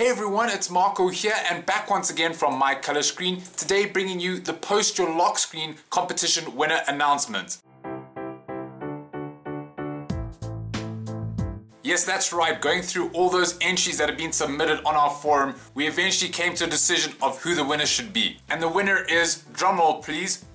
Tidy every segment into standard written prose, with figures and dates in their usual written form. Hey everyone, it's Marco here and back once again from My Color Screen, today bringing you the Post Your Lock Screen competition winner announcement. Yes, that's right, going through all those entries that have been submitted on our forum, we eventually came to a decision of who the winner should be. And the winner is, drumroll please,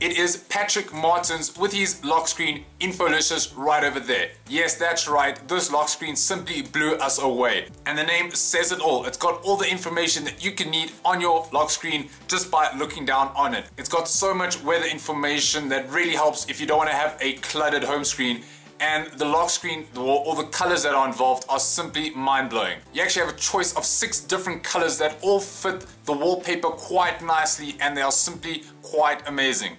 it is Patrick Martens with his lock screen Infolicious right over there. Yes, that's right, this lock screen simply blew us away. And the name says it all. It's got all the information that you can need on your lock screen just by looking down on it. It's got so much weather information that really helps if you don't want to have a cluttered home screen. And the lock screen, all the colors that are involved are simply mind-blowing. You actually have a choice of 6 different colors that all fit the wallpaper quite nicely, and they are simply quite amazing.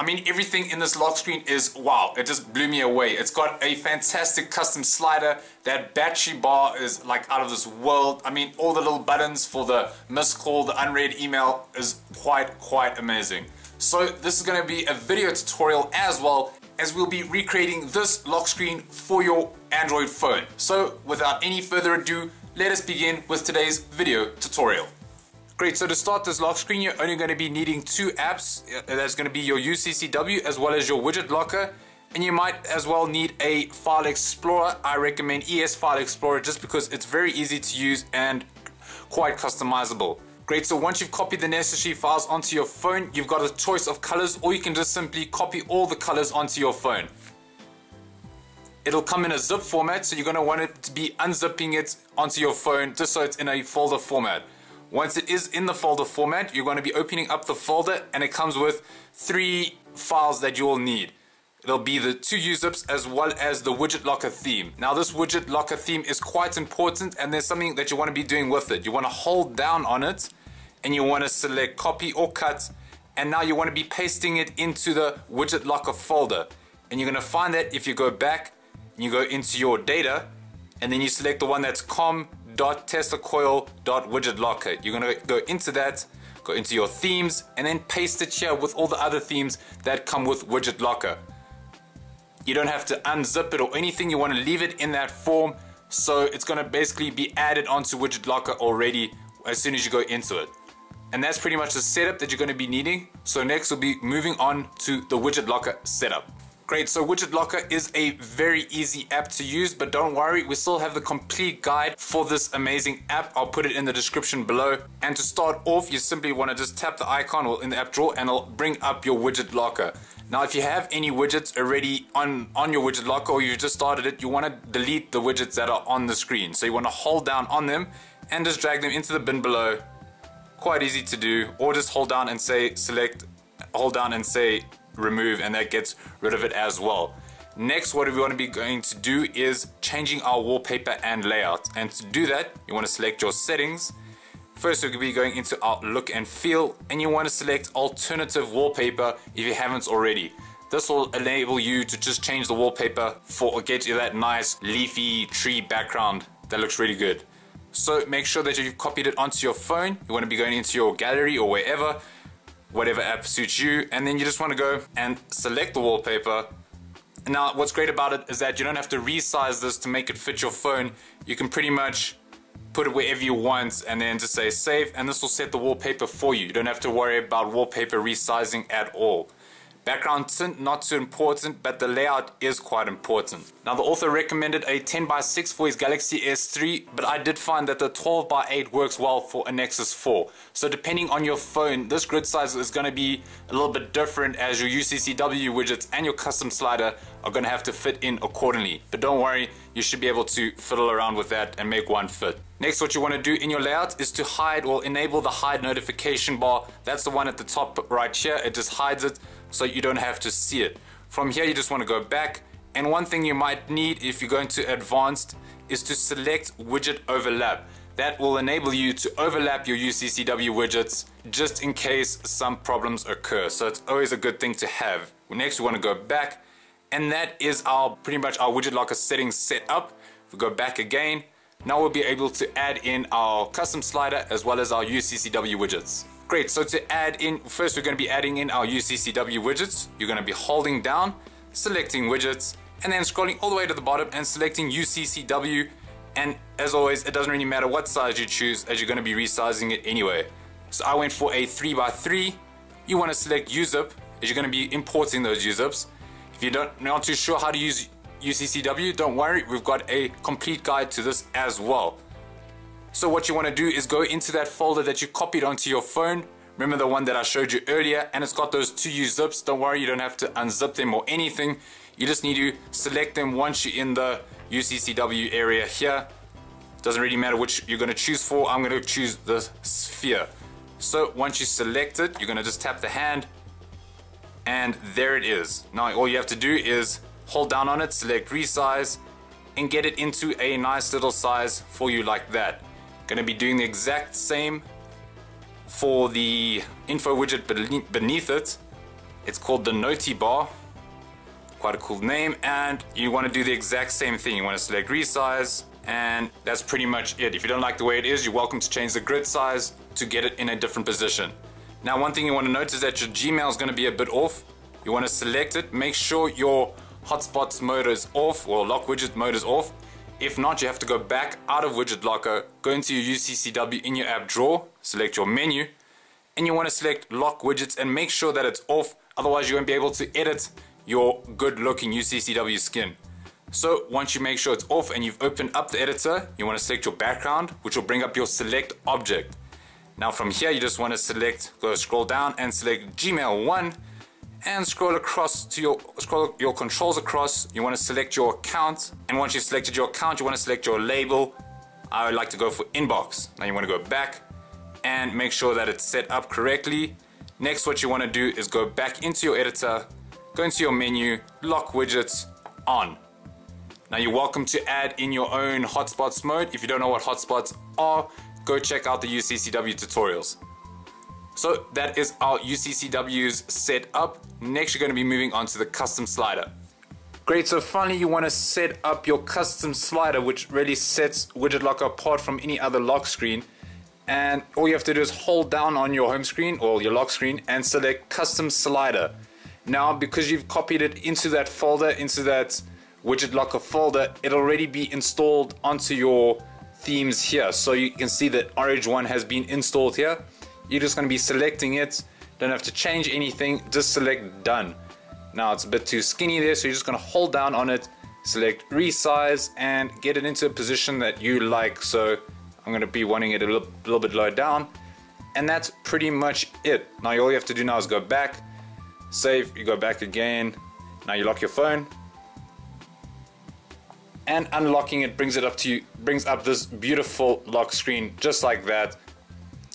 I mean, everything in this lock screen is wow, it just blew me away. It's got a fantastic custom slider. That battery bar is like out of this world. I mean, all the little buttons for the missed call, the unread email is quite amazing. So this is going to be a video tutorial as well, as we'll be recreating this lock screen for your Android phone. So without any further ado, let us begin with today's video tutorial. Great, so to start this lock screen, you're only going to be needing 2 apps. That's going to be your UCCW as well as your Widget Locker. And you might as well need a File Explorer. I recommend ES File Explorer just because it's very easy to use and quite customizable. Great, so once you've copied the necessary files onto your phone, you've got a choice of colors, or you can just simply copy all the colors onto your phone. It'll come in a zip format, so you're going to want it to be unzipping it onto your phone just so it's in a folder format. Once it is in the folder format, you're going to be opening up the folder, and it comes with 3 files that you will need. It'll be the 2 UZIPs as well as the Widget Locker theme. Now this Widget Locker theme is quite important, and there's something that you want to be doing with it. You want to hold down on it and you want to select copy or cut, and now you want to be pasting it into the Widget Locker folder. And you're going to find that if you go back and you go into your data and then you select the one that's com.teslacoil.widgetlocker. You're going to go into that, go into your themes, and then paste it here with all the other themes that come with Widget Locker. You don't have to unzip it or anything, you want to leave it in that form, so it's going to basically be added onto Widget Locker already as soon as you go into it. And that's pretty much the setup that you're going to be needing. So next we'll be moving on to the Widget Locker setup. Great, so Widget Locker is a very easy app to use, but don't worry, we still have the complete guide for this amazing app. I'll put it in the description below. And to start off, you simply want to just tap the icon in the app drawer and it'll bring up your Widget Locker. Now if you have any widgets already on your Widget Locker, or you just started it, you want to delete the widgets that are on the screen. So you want to hold down on them and just drag them into the bin below. Quite easy to do, or just hold down and say select, hold down and say remove, and that gets rid of it as well. Next, what we want to be going to do is changing our wallpaper and layout, and to do that you want to select your settings. First we'll be going into our look and feel, and you want to select alternative wallpaper if you haven't already. This will enable you to just change the wallpaper for get you that nice leafy tree background that looks really good. So make sure that you've copied it onto your phone. You want to be going into your gallery or wherever, whatever app suits you, and then you just want to go and select the wallpaper. Now what's great about it is that you don't have to resize this to make it fit your phone. You can pretty much put it wherever you want and then just say save, and this will set the wallpaper for you. You don't have to worry about wallpaper resizing at all. Background tint, not too important, but the layout is quite important. Now the author recommended a 10x6 for his Galaxy S3, but I did find that the 12x8 works well for a Nexus 4. So depending on your phone, this grid size is going to be a little bit different, as your UCCW widgets and your custom slider are going to have to fit in accordingly. But don't worry, you should be able to fiddle around with that and make one fit. Next, what you want to do in your layout is to hide or enable the hide notification bar. That's the one at the top right here. It just hides it so you don't have to see it. From here you just want to go back, and one thing you might need if you're going to advanced is to select widget overlap. That will enable you to overlap your UCCW widgets just in case some problems occur. So it's always a good thing to have. Next we want to go back, and that is our pretty much our Widget Locker settings set up. If we go back again, now we'll be able to add in our custom slider as well as our UCCW widgets. Great, so to add in, first we're going to be adding in our UCCW widgets. You're going to be holding down, selecting widgets, and then scrolling all the way to the bottom and selecting UCCW, And as always, it doesn't really matter what size you choose, as you're going to be resizing it anyway. So I went for a 3x3. You want to select UZIP, as you're going to be importing those UZIPs. If you're not too sure how to use UCCW, don't worry, we've got a complete guide to this as well. So what you want to do is go into that folder that you copied onto your phone. Remember the one that I showed you earlier, and it's got those two UZIPs. Don't worry, you don't have to unzip them or anything. You just need to select them once you're in the UCCW area here. Doesn't really matter which you're going to choose for. I'm going to choose the sphere. So once you select it, you're going to just tap the hand, and there it is. Now all you have to do is hold down on it, select resize, and get it into a nice little size for you like that. Going to be doing the exact same for the info widget beneath it. It's called the Notibar. Quite a cool name. And you want to do the exact same thing. You want to select resize, and that's pretty much it. If you don't like the way it is, you're welcome to change the grid size to get it in a different position. Now one thing you want to note is that your Gmail is going to be a bit off. You want to select it, make sure your hotspots mode is off, or lock widget mode is off. If not, you have to go back out of Widget Locker, go into your UCCW in your app drawer, select your menu, and you want to select lock widgets and make sure that it's off, otherwise you won't be able to edit your good looking UCCW skin. So once you make sure it's off and you've opened up the editor, you want to select your background, which will bring up your select object. Now from here you just want to select, go scroll down and select Gmail 1 and scroll across to your, scroll your controls across. You want to select your account, and once you've selected your account, you want to select your label. I would like to go for inbox. Now you want to go back and make sure that it's set up correctly. Next what you want to do is go back into your editor, go into your menu, lock widgets on. Now you're welcome to add in your own hotspots mode. If you don't know what hotspots are, go check out the UCCW tutorials. So that is our UCCW's set up. Next you're going to be moving on to the custom slider. Great, so finally you want to set up your custom slider, which really sets Widget Locker apart from any other lock screen. And all you have to do is hold down on your home screen or your lock screen and select custom slider. Now because you've copied it into that folder, into that Widget Locker folder, it'll already be installed onto your themes here. So you can see that orange one has been installed here. You're just going to be selecting it, don't have to change anything, just select done. Now it's a bit too skinny there, so you're just going to hold down on it, select resize, and get it into a position that you like. So I'm going to be wanting it a little bit lower down, and that's pretty much it. Now all you have to do now is go back, save, you go back again, now you lock your phone, and unlocking it brings it up to you, brings up this beautiful lock screen just like that.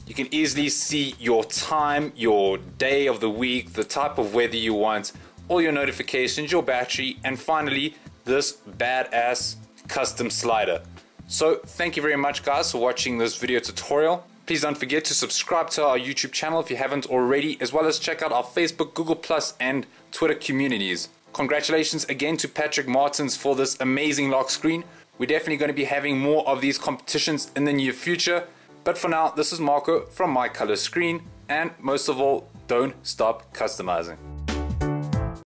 You can easily see your time, your day of the week, the type of weather you want, all your notifications, your battery, and finally this badass custom slider. So thank you very much guys for watching this video tutorial. Please don't forget to subscribe to our YouTube channel if you haven't already, as well as check out our Facebook, Google+, and Twitter communities. Congratulations again to Patrick Martens for this amazing lock screen. We're definitely going to be having more of these competitions in the near future. But for now, this is Marco from My Color Screen, and most of all, don't stop customizing.